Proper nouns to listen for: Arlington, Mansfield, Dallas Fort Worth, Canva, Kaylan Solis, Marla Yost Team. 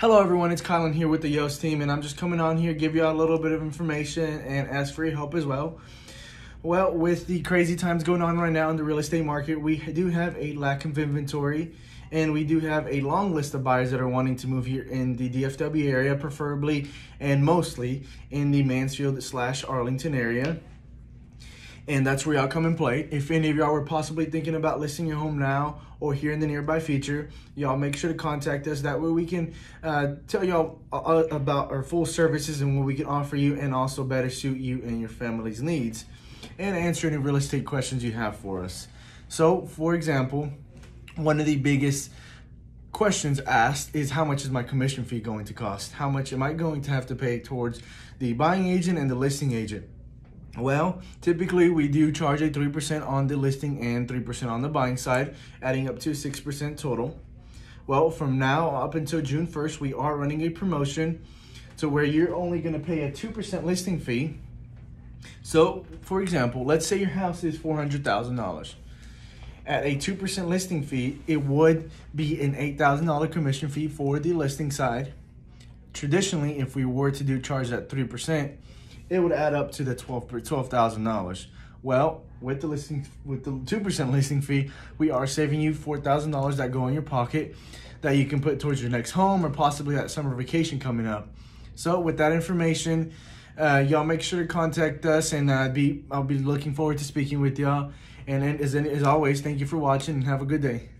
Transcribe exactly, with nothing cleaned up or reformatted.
Hello everyone, it's Kaylan here with the Yost team, and I'm just coming on here to give you all a little bit of information and ask for your help as well. Well, with the crazy times going on right now in the real estate market, we do have a lack of inventory, and we do have a long list of buyers that are wanting to move here in the D F W area, preferably and mostly in the Mansfield slash Arlington area. And that's where y'all come and play. If any of y'all were possibly thinking about listing your home now or here in the nearby future, y'all make sure to contact us. That way we can uh, tell y'all about our full services and what we can offer you, and also better suit you and your family's needs and answer any real estate questions you have for us. So, for example, one of the biggest questions asked is, how much is my commission fee going to cost? How much am I going to have to pay towards the buying agent and the listing agent? Well, typically we do charge a three percent on the listing and three percent on the buying side, adding up to six percent total. Well, from now up until June first, we are running a promotion to where you're only going to pay a two percent listing fee. So, for example, let's say your house is four hundred thousand dollars. At a two percent listing fee, it would be an eight thousand dollar commission fee for the listing side. Traditionally, if we were to do charge that three percent, it would add up to the twelve thousand dollars. Well, with the listing, with the two percent listing fee, we are saving you four thousand dollars that go in your pocket that you can put towards your next home or possibly that summer vacation coming up. So with that information, uh, y'all make sure to contact us, and uh, be, I'll be looking forward to speaking with y'all. And, and as, as always, thank you for watching and have a good day.